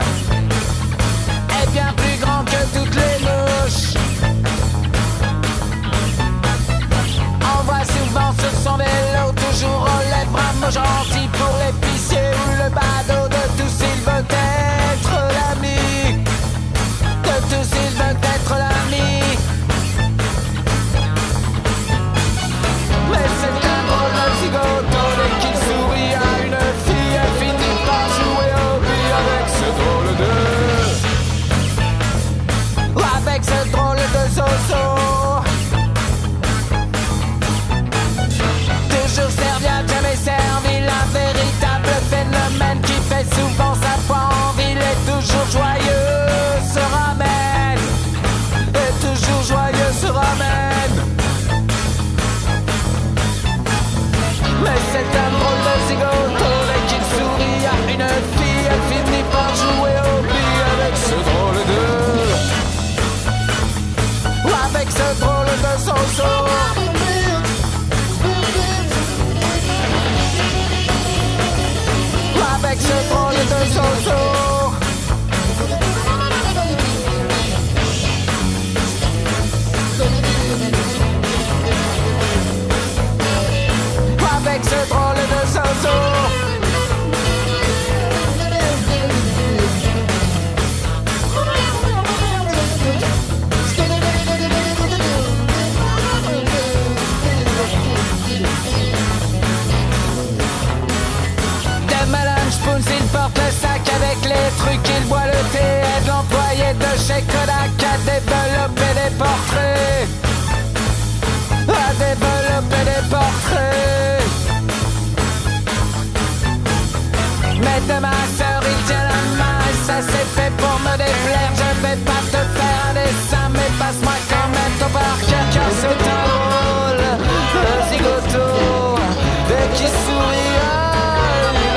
mouche est bien plus grand que toutes les mouches. On voit souvent sur son vélo toujours aux lèvres un mot gentil pour l'épicier ou le badaud de tous. Il veut être l'ami de tous, il veut être l'ami. Mais c'est un drôle de zigoto dès qu'il sourit à une fille, elle finit par jouer au but avec ce drôle de... avec ce drôle de zozo. Toujours serviable, jamais servi, la véritable phénomène qui fait souvent sa foi en ville. Est toujours joyeux, se ramène, est toujours joyeux, se ramène. Mais c'est un drôle de zigoto dès qu'il sourit à une fille, elle finit par jouer au pli avec ce drôle de... avec ce drôle de zozo. Avec ce drôle de zozo. Avec ce drôle de zozo. De Madame Spoons, il porte le sac avec les trucs, il boit le thé, aide l'employé de chez Kodak à développer des portraits. À développer des portraits. Mais de ma sœur, il tient la main et ça c'est fait pour me déplaire. Je vais pas te faire un dessin, mais passe-moi quand même ton parker. Car c'est un drôle de zigoto dès qu'il sourit à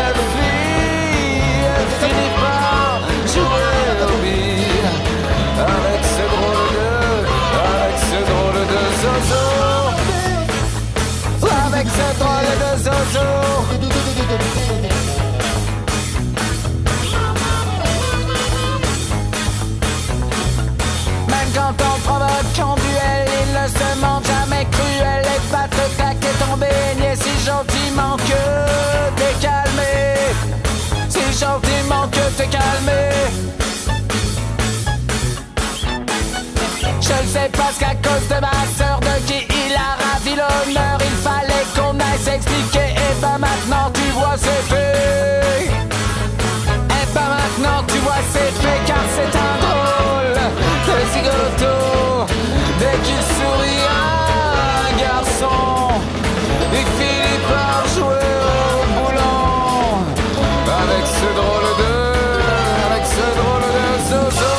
une fille, elle finit par jouer au bille avec ce drôle de... avec ce drôle de zozo. Avec ce drôle de zozo. Quand on provoque en duel, il ne se montre jamais cruel. Les pattes claquées tombées, niais si gentiment que t'es calmé. Si gentiment que t'es calmé. Je ne sais pas ce qu'à cause de ma sœur, de qui il a ravi l'honneur, il fallait qu'on aille s'expliquer. Et ben maintenant tu vois c'est fait. Et ben maintenant tu vois c'est fait. Car c'est un drôle de zigoto, dès qu'il sourit à un garçon, il finit par jouer au boulon avec ce drôle de... avec ce drôle de zozo.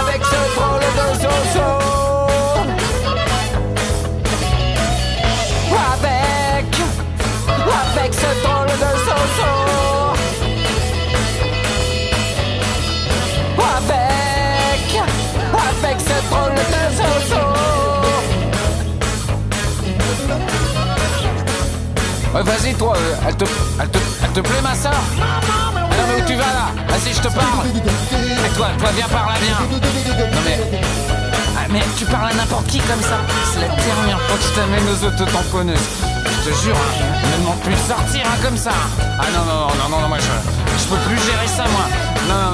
Avec ce drôle de zozo. Avec ce drôle de zozo. Avec ce drôle de zozo. Ouais, vas-y toi, elle te plaît ma soeur? Non mais où tu vas là? Vas-y je te parle. Et toi viens par là, viens. Non mais... ah, mais tu parles à n'importe qui comme ça. C'est la dernière fois que je t'amène aux autotamponneuses. Je te jure, ne demande plus de sortir comme ça. Ah non, moi je peux plus gérer ça moi. Non.